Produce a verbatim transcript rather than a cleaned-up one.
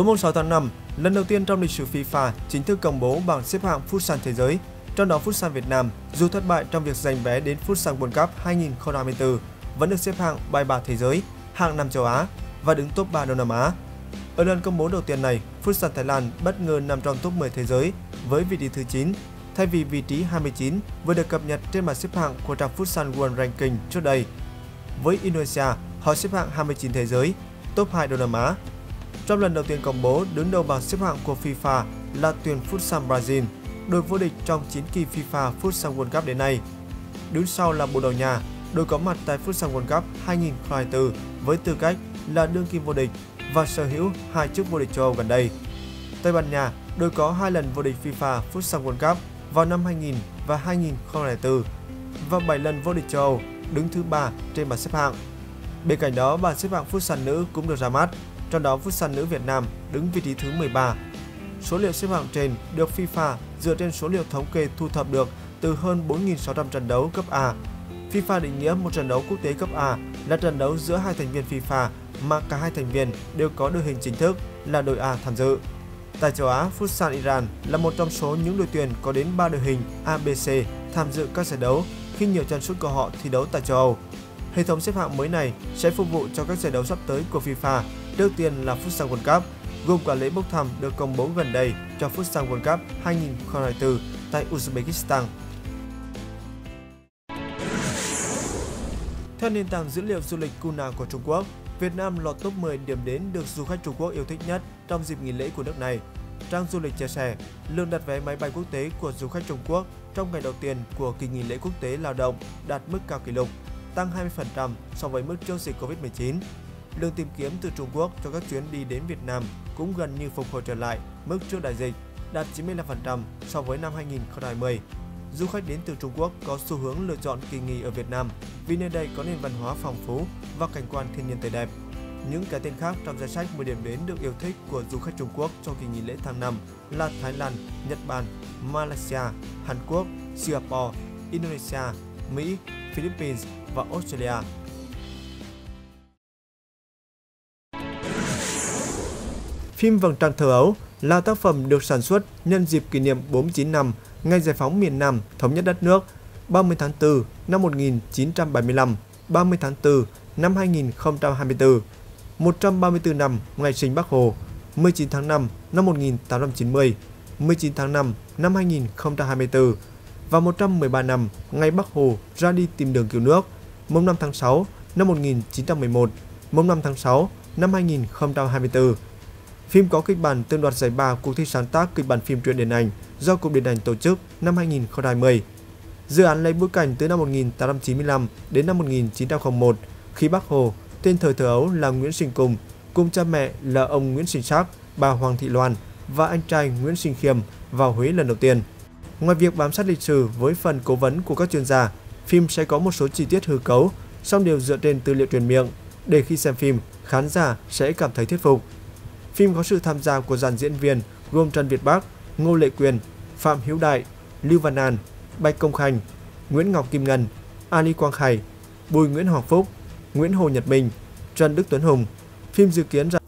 Tối mùng sáu tháng năm, lần đầu tiên trong lịch sử FIFA chính thức công bố bảng xếp hạng futsal thế giới, trong đó futsal Việt Nam dù thất bại trong việc giành vé đến Futsal World Cup hai không hai tư vẫn được xếp hạng bài bạc thế giới, hạng năm châu Á và đứng top ba Đông Nam Á. Ở lần công bố đầu tiên này, futsal Thái Lan bất ngờ nằm trong top mười thế giới với vị trí thứ chín, thay vì vị trí hai mươi chín vừa được cập nhật trên bảng xếp hạng của trang Futsal World Ranking trước đây. Với Indonesia, họ xếp hạng hai mươi chín thế giới, top hai Đông Nam Á. Trong lần đầu tiên công bố, đứng đầu bảng xếp hạng của FIFA là tuyển futsal Brazil, đội vô địch trong chín kỳ FIFA Futsal World Cup đến nay. Đứng sau là Bồ Đào Nha, đội có mặt tại Futsal World Cup hai không hai tư với tư cách là đương kim vô địch và sở hữu hai chức vô địch châu Âu gần đây. Tây Ban Nha, đội có hai lần vô địch FIFA Futsal World Cup vào năm hai nghìn và hai không không tư và bảy lần vô địch châu Âu, đứng thứ ba trên bảng xếp hạng. Bên cạnh đó, bảng xếp hạng futsal nữ cũng được ra mắt, trong đó futsal nữ Việt Nam đứng vị trí thứ mười ba. Số liệu xếp hạng trên được FIFA dựa trên số liệu thống kê thu thập được từ hơn bốn nghìn sáu trăm trận đấu cấp A. FIFA định nghĩa một trận đấu quốc tế cấp A là trận đấu giữa hai thành viên FIFA mà cả hai thành viên đều có đội hình chính thức là đội A tham dự. Tại châu Á, futsal Iran là một trong số những đội tuyển có đến ba đội hình a bê xê tham dự các giải đấu khi nhiều chân sút của họ thi đấu tại châu Âu. Hệ thống xếp hạng mới này sẽ phục vụ cho các giải đấu sắp tới của FIFA, trước tiên là Futsal World Cup, gồm cả lễ bốc thăm được công bố gần đây cho Futsal World Cup hai không hai tư tại Uzbekistan. Theo nền tảng dữ liệu du lịch Kuna của Trung Quốc, Việt Nam lọt top mười điểm đến được du khách Trung Quốc yêu thích nhất trong dịp nghỉ lễ của nước này. Trang du lịch chia sẻ, lượng đặt vé máy bay quốc tế của du khách Trung Quốc trong ngày đầu tiên của kỳ nghỉ lễ quốc tế lao động đạt mức cao kỷ lục, tăng hai mươi phần trăm so với mức trước dịch Covid mười chín. Lượng tìm kiếm từ Trung Quốc cho các chuyến đi đến Việt Nam cũng gần như phục hồi trở lại mức trước đại dịch, đạt chín mươi lăm phần trăm so với năm hai nghìn không trăm hai mươi. Du khách đến từ Trung Quốc có xu hướng lựa chọn kỳ nghỉ ở Việt Nam vì nơi đây có nền văn hóa phong phú và cảnh quan thiên nhiên tươi đẹp. Những cái tên khác trong danh sách mười điểm đến được yêu thích của du khách Trung Quốc trong kỳ nghỉ lễ tháng năm là Thái Lan, Nhật Bản, Malaysia, Hàn Quốc, Singapore, Indonesia, Mỹ, Philippines và Australia. Phim Vầng Trăng Thơ Ấu là tác phẩm được sản xuất nhân dịp kỷ niệm bốn mươi chín năm ngày giải phóng miền Nam thống nhất đất nước ba mươi tháng tư năm một nghìn chín trăm bảy mươi lăm, ba mươi tháng tư năm hai nghìn không trăm hai mươi tư, một trăm ba mươi tư năm ngày sinh Bác Hồ, mười chín tháng năm năm một nghìn tám trăm chín mươi, mười chín tháng năm năm hai nghìn không trăm hai mươi tư và một trăm mười ba năm ngày Bác Hồ ra đi tìm đường cứu nước, mùng năm tháng sáu năm một nghìn chín trăm mười một, mùng năm tháng sáu năm hai nghìn không trăm hai mươi tư. Phim có kịch bản từng đoạt giải ba cuộc thi sáng tác kịch bản phim truyện điện ảnh do Cục Điện Ảnh tổ chức năm hai nghìn không trăm hai mươi. Dự án lấy bối cảnh từ năm một nghìn tám trăm chín mươi lăm đến năm một nghìn chín trăm không một, khi Bác Hồ, tên thời Thơ Ấu là Nguyễn Sinh Cung, cùng cha mẹ là ông Nguyễn Sinh Sắc, bà Hoàng Thị Loan và anh trai Nguyễn Sinh Khiêm vào Huế lần đầu tiên. Ngoài việc bám sát lịch sử với phần cố vấn của các chuyên gia, phim sẽ có một số chi tiết hư cấu, song đều dựa trên tư liệu truyền miệng, để khi xem phim, khán giả sẽ cảm thấy thuyết phục. Phim có sự tham gia của dàn diễn viên gồm Trần Việt Bắc, Ngô Lệ Quyền, Phạm Hữu Đại, Lưu Văn An, Bạch Công Khanh, Nguyễn Ngọc Kim Ngân, Ali Quang Khải, Bùi Nguyễn Hoàng Phúc, Nguyễn Hồ Nhật Minh, Trần Đức Tuấn Hùng. Phim dự kiến ra